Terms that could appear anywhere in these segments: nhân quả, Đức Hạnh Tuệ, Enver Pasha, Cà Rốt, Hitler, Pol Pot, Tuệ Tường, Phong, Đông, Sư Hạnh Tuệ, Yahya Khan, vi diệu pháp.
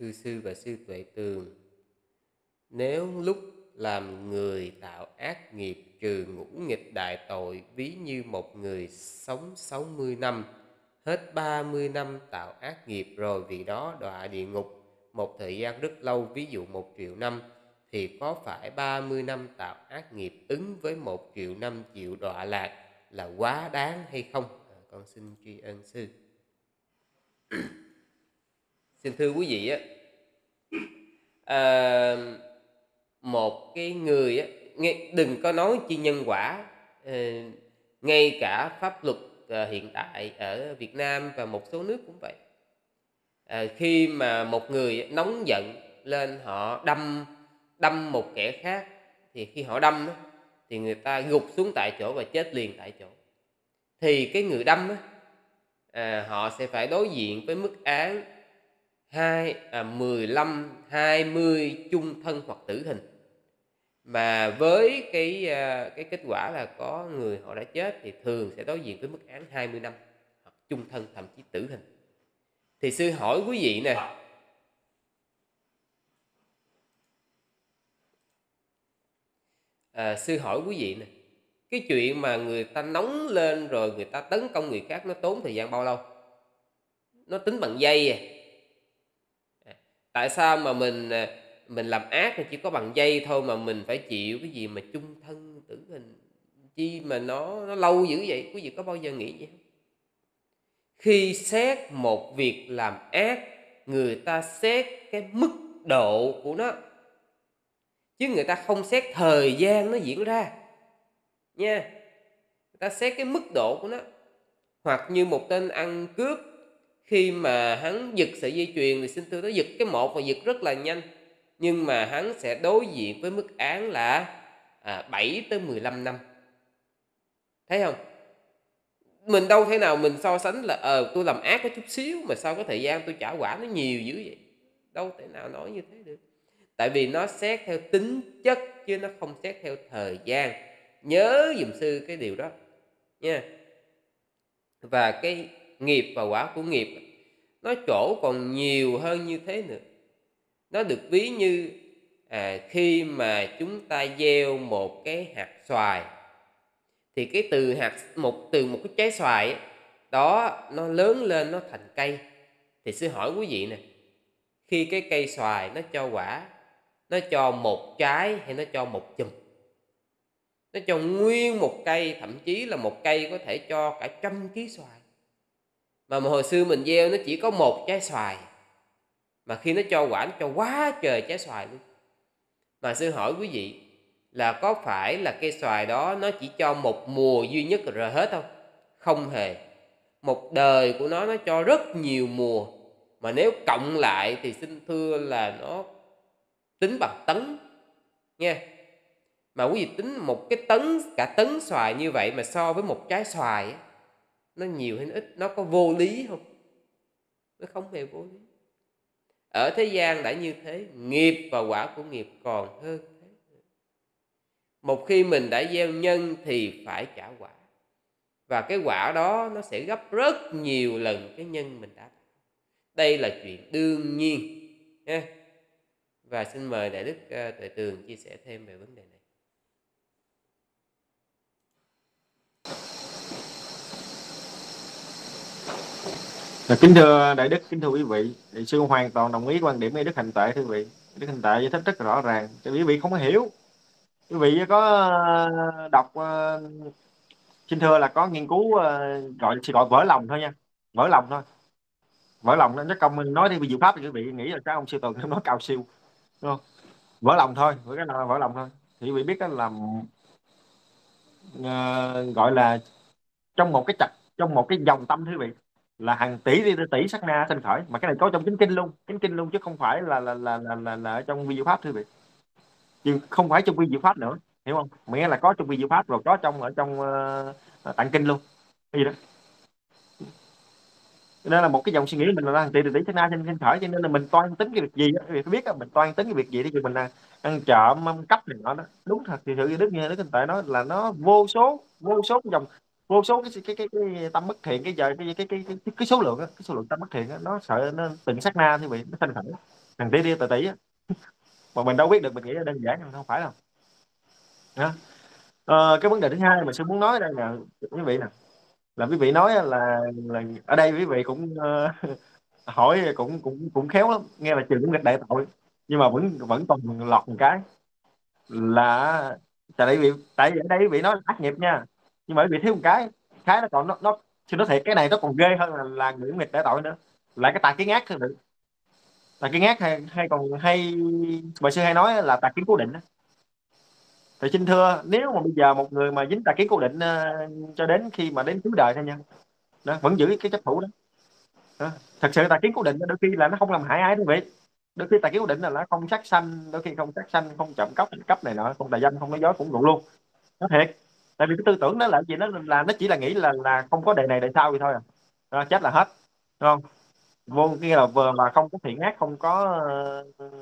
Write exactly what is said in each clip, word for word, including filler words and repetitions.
thưa sư và sư Tuệ Tường, nếu lúc làm người tạo ác nghiệp trừ ngũ nghịch đại tội, ví như một người sống sáu mươi năm, hết ba mươi năm tạo ác nghiệp rồi vì đó đọa địa ngục một thời gian rất lâu, ví dụ một triệu năm, thì có phải ba mươi năm tạo ác nghiệp ứng với một triệu năm chịu đọa lạc là quá đáng hay không? À, con xin tri ân sư. Xin thưa quý vị á, à, một cái người á, đừng có nói chi nhân quả, à, ngay cả pháp luật à, hiện tại ở Việt Nam và một số nước cũng vậy. À, khi mà một người nóng giận lên họ đâm đâm một kẻ khác, thì khi họ đâm thì người ta gục xuống tại chỗ và chết liền tại chỗ, thì cái người đâm à, họ sẽ phải đối diện với mức án mười lăm, hai mươi chung thân hoặc tử hình. Mà với cái cái kết quả là có người họ đã chết thì thường sẽ đối diện với mức án hai mươi năm hoặc chung thân, thậm chí tử hình. Thì sư hỏi quý vị nè, à, sư hỏi quý vị nè, cái chuyện mà người ta nóng lên rồi người ta tấn công người khác nó tốn thời gian bao lâu? Nó tính bằng giây à. À, tại sao mà mình mình làm ác thì chỉ có bằng giây thôi mà mình phải chịu cái gì mà chung thân tử hình, chi mà nó nó lâu dữ vậy? Quý vị có bao giờ nghĩ vậy không? Khi xét một việc làm ác, người ta xét cái mức độ của nó, chứ người ta không xét thời gian nó diễn ra nha. Người ta xét cái mức độ của nó. Hoặc như một tên ăn cướp, khi mà hắn giật sợi dây chuyền thì xin thưa nó giật cái một và giật rất là nhanh, nhưng mà hắn sẽ đối diện với mức án là à, bảy tới mười lăm năm. Thấy không? Mình đâu thể nào mình so sánh là ờ tôi làm ác có chút xíu mà sao cái thời gian tôi trả quả nó nhiều dữ vậy. Đâu thể nào nói như thế được. Tại vì nó xét theo tính chất chứ nó không xét theo thời gian. Nhớ giùm sư cái điều đó nha. Và cái nghiệp và quả của nghiệp nó chỗ còn nhiều hơn như thế nữa. Nó được ví như à, khi mà chúng ta gieo một cái hạt xoài, thì cái từ hạt một từ một cái trái xoài đó nó lớn lên nó thành cây. Thì sư hỏi quý vị nè, khi cái cây xoài nó cho quả, nó cho một trái hay nó cho một chùm? Nó cho nguyên một cây, thậm chí là một cây có thể cho cả trăm ký xoài. Mà, mà hồi xưa mình gieo nó chỉ có một trái xoài, mà khi nó cho quả nó cho quá trời trái xoài luôn. Mà sư hỏi quý vị là có phải là cây xoài đó nó chỉ cho một mùa duy nhất rồi hết không? Không hề. Một đời của nó nó cho rất nhiều mùa, mà nếu cộng lại thì xin thưa là nó tính bằng tấn nha. Mà quý vị tính một cái tấn, cả tấn xoài như vậy mà so với một trái xoài ấy, nó nhiều hay nó ít, nó có vô lý không? Nó không hề vô lý. Ở thế gian đã như thế, nghiệp và quả của nghiệp còn hơn. Một khi mình đã gieo nhân thì phải trả quả, và cái quả đó nó sẽ gấp rất nhiều lần cái nhân mình đã tạo. Đây là chuyện đương nhiên ha. Và xin mời Đại Đức Tuệ Tường chia sẻ thêm về vấn đề này. Kính thưa Đại Đức, kính thưa quý vị, sư hoàn toàn đồng ý quan điểm với Đức Hạnh Tuệ. Thưa quý vị, Đức Hạnh Tuệ giải thích rất rõ ràng cho quý vị không hiểu. Quý vị có đọc, xin thưa là có nghiên cứu gọi chỉ gọi vỡ lòng thôi nha, vỡ lòng thôi, vỡ lòng nó công mình nói đi về diệu pháp thì quý vị nghĩ là các ông siêu tường nói cao siêu, đúng không? Vỡ lòng thôi, với cái nào là vỡ lòng thôi. Thì quý vị biết đó là uh, gọi là trong một cái chặt, trong một cái dòng tâm thưa quý vị là hàng tỷ tỷ, tỷ sát na sinh khởi, mà cái này có trong chính kinh luôn, chính kinh luôn chứ không phải là là là là, là, là ở trong vi diệu pháp thưa quý vị. Nhưng không phải trong vi diệu pháp nữa, hiểu không? Nghĩa là có trong vi diệu pháp rồi có trong ở trong uh, tạng kinh luôn. Cái gì đó. Cho nên là một cái dòng suy nghĩ mình là hàng tỷ tỷ sát na sinh khởi, cho nên là mình toan tính cái việc gì, quý vị phải biết là mình toan tính cái việc gì thì mình là ăn trộm, ăn cắp này nọ đó. Đúng thật thì sự Đức nghe Đức Hạnh Tuệ nói là nó vô số, vô số dòng, vô số cái cái cái, cái tâm bất thiện, cái giờ cái cái cái cái, cái số lượng đó, cái số lượng tâm bất thiện đó, nó sợ nó từng sát na thì bị nó sinh khởi. thằng tí tí tà tí á, mà mình đâu biết được, mình nghĩ là đơn giản không phải đâu. Đó. À, cái vấn đề thứ hai mình sẽ muốn nói đây là quý vị nè, là quý vị nói là, là ở đây quý vị cũng uh, hỏi cũng cũng cũng khéo lắm, nghe là trường cũng nghịch đại tội nhưng mà vẫn vẫn còn lọt một cái là tại vì tại vì ở đây quý vị nói là ác nghiệp nha, nhưng mà quý vị thiếu một cái cái nó còn nó nó chứ nó thiệt cái này nó còn ghê hơn là, là người nghịch đại tội nữa, lại cái tà kiến ác hơn nữa. Tà kiến ác hay, hay còn hay bà sư hay nói là tà kiến cố định đó. Thì xin thưa, nếu mà bây giờ một người mà dính tà kiến cố định uh, cho đến khi mà đến cuối đời thôi nha, đó, vẫn giữ cái chấp thủ đó. Đó. Thật sự tà kiến cố định đôi khi là nó không làm hại ai quý vị. Đôi khi tà kiến cố định là nó không sát sanh, đôi khi không sát sanh, không trộm cắp, cấp này nọ, không tà dâm, không nói dối cũng rụng luôn. Nó thiệt. Tại vì cái tư tưởng đó là gì, nó là nó chỉ là nghĩ là là không có đề này đề sau vậy thôi à. Đó, chết là hết. Đúng không? Vô kia là vừa mà không có thiện ác, không có uh,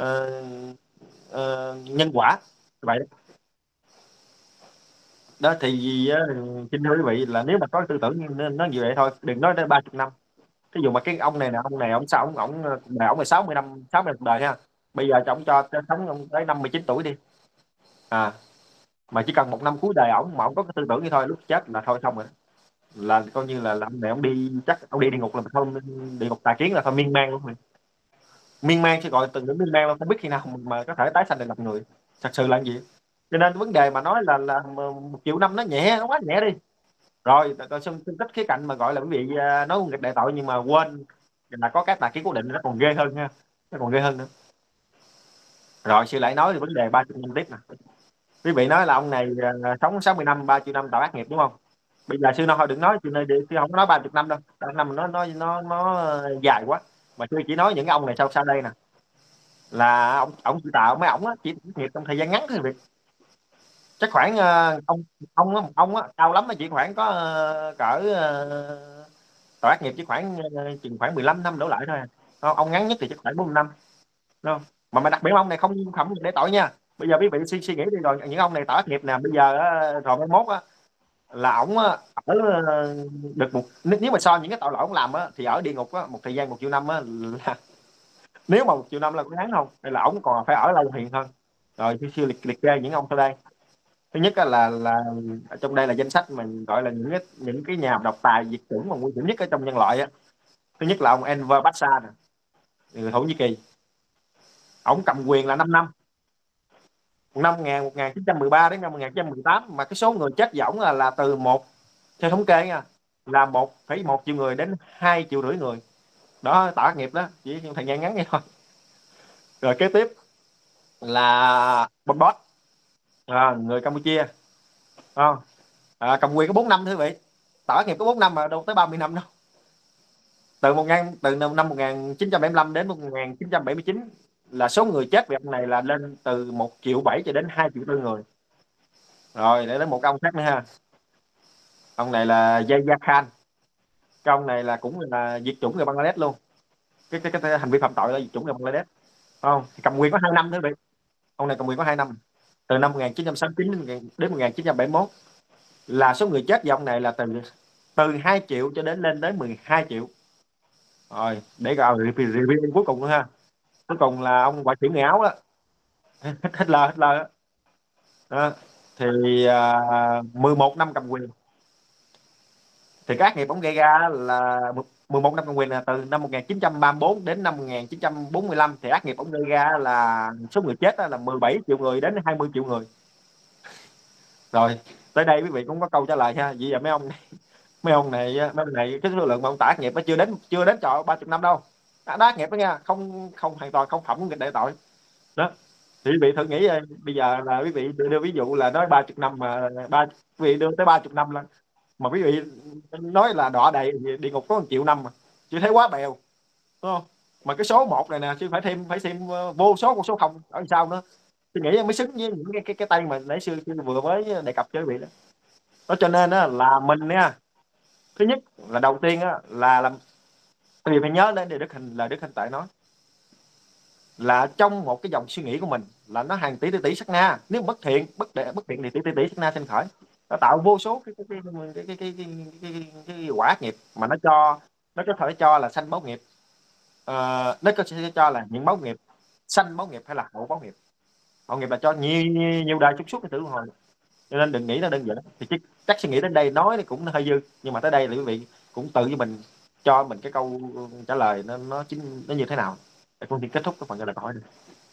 uh, uh, nhân quả. Vậy đó. Đó thì gì xin thưa quý vị là nếu mà có tư tưởng nó như vậy thôi, đừng nói đến ba mươi năm. Ví dụ mà cái ông này nè, ông này ông sao ông ông này ông là sáu mươi năm, sáu mươi năm cuộc đời ha. Bây giờ ông cho sống ông tới năm mươi chín tuổi đi. À mà chỉ cần một năm cuối đời ổng mà ông có cái tư tưởng như thôi, lúc chết là thôi xong rồi. Là coi như là ông này ông đi chắc ông đi địa ngục là không, địa ngục tà kiến là thôi miên man luôn rồi. Miên man chứ gọi từng miên man không biết khi nào mà có thể tái sanh để làm người. Thật sự là gì, cho nên vấn đề mà nói là là một triệu năm nó nhẹ, nó quá nhẹ đi rồi. Tôi xin tích khía cạnh mà gọi là quý vị nói nghịch đại tội nhưng mà quên là có cái tà kiến cố định nó còn ghê hơn ha, nó còn ghê hơn nữa. Rồi sư lại nói về vấn đề ba triệu năm tiếp nè. Quý vị nói là ông này sống sáu mươi năm, ba triệu năm tạo ác nghiệp đúng không? Bây giờ sư nói thôi đừng nói chuyện này, sư không nói ba triệu năm đâu, ba triệu năm nó nó nó nó dài quá, mà sư chỉ nói những ông này sau sau đây nè. Là ông ông chỉ tạo mấy ông á chỉ nghiệp trong thời gian ngắn thôi việc. Chắc khoảng ông ông á ông á cao lắm nó chỉ khoảng có cỡ tội ác nghiệp chỉ khoảng chừng khoảng mười lăm năm đổ lại thôi. Không, ông ngắn nhất thì chắc khoảng bốn mươi năm. Đúng không? Mà mà đặc biệt ông này không phẩm để tội nha. Bây giờ quý vị suy suy nghĩ đi, rồi những ông này tội ác nghiệp nè, bây giờ rồi mai mốt á là ổng á ở được một, nếu mà so những cái tội lỗi ông làm á thì ở địa ngục á một thời gian một triệu năm á là nếu mà một triệu năm là có tháng không, đây là ổng còn phải ở lâu hiện hơn. Rồi siêu liệt liệt ra những ông sau đây. Thứ nhất là là ở trong đây là danh sách mình gọi là những cái những cái nhà độc tài diệt chủng mà nguy hiểm nhất ở trong nhân loại á. Thứ nhất là ông Enver Pasha nè, người Thổ Nhĩ Kỳ. Ổng cầm quyền là năm năm, năm một nghìn chín trăm mười ba đến năm một nghìn chín trăm mười tám, mà cái số người chết dỏng là là từ một theo thống kê nha, là một phẩy một triệu người đến hai triệu rưỡi người. Đó, tạo ác nghiệp đó, chỉ trong thời gian ngắn vậy thôi. Rồi kế tiếp là Pol Pot, à, người Campuchia, à, à, cầm quyền có bốn năm thưa quý vị, tạo ác nghiệp có bốn năm mà đâu tới ba mươi năm đâu. Từ một ngàn từ năm một nghìn chín trăm bảy mươi lăm đến một nghìn chín trăm bảy mươi chín là số người chết vì ông này là lên từ một triệu bảy cho đến hai triệu tư người. Rồi để đến một ông khác nữa ha, ông này là Yahya Khan. Cái ông này là cũng là diệt chủng người Bangladesh luôn. Cái, cái, cái hành vi phạm tội là diệt chủng người Bangladesh. Không, thì cầm quyền có hai năm thôi. Ông này cầm quyền có hai năm. Từ năm một nghìn chín trăm sáu mươi chín đến một nghìn chín trăm bảy mươi mốt là số người chết do ông này là từ từ hai triệu cho đến lên tới mười hai triệu. Rồi, để gọi review cuối cùng nữa ha. Cuối cùng là ông ngoại trưởng người Áo đó. Hitler, Hitler đó. Đó. Thì uh, mười một năm cầm quyền. Thì các ác nghiệp ổng gây ra là mười một năm cầm quyền là từ năm một nghìn chín trăm ba mươi tư đến năm một nghìn chín trăm bốn mươi lăm. Thì ác nghiệp ổng gây ra là số người chết là mười bảy triệu người đến hai mươi triệu người. Rồi tới đây quý vị cũng có câu trả lời ha. Vì vậy mấy ông này, mấy ông này, mấy ông này cái số lượng mà ông tả ác nghiệp nó chưa đến chưa đến trọ ba mươi năm đâu. Đã, đã ác nghiệp đó nha, không không hoàn toàn không phẩm nghịch đại tội. Đó. Thì quý vị thử nghĩ bây giờ là quý vị đưa ví dụ là nói ba mươi năm mà ba quý vị đưa tới ba mươi năm là mà quý vị nói là đọa đầy địa ngục có một triệu năm mà chứ thấy quá bèo, đúng không? Mà cái số một này nè chứ phải thêm phải xem vô số con số không ở sao nữa, tôi nghĩ mới xứng với những cái cái, cái tay mà nãy xưa vừa mới đề cập cho quý vị đó. Đó cho nên đó, là mình nha, thứ nhất là đầu tiên đó, là làm vì phải nhớ đến điều Đức Hạnh là Đức Hạnh Tuệ nói là trong một cái dòng suy nghĩ của mình là nó hàng tỷ tỷ tỷ sát na, nếu bất thiện bất đệ bất thiện thì tỷ tỷ tỷ sát na sinh khởi. Nó tạo vô số cái cái cái cái cái cái, cái, cái, cái quả ác nghiệp mà nó cho nó có thể cho là sanh báo nghiệp. uh, nó có sẽ cho là những máu nghiệp sanh máu nghiệp hay là hậu báo nghiệp. Hậu nghiệp là cho nhiều nhiều đời chúng suốt cái tử hồi, cho nên đừng nghĩ nó đơn giản. Thì chắc, chắc suy nghĩ đến đây nói thì cũng hơi dư, nhưng mà tới đây là quý vị cũng tự với mình cho mình cái câu trả lời nó nó chính nó như thế nào để con thì kết thúc cái phần trả lời câu hỏi này.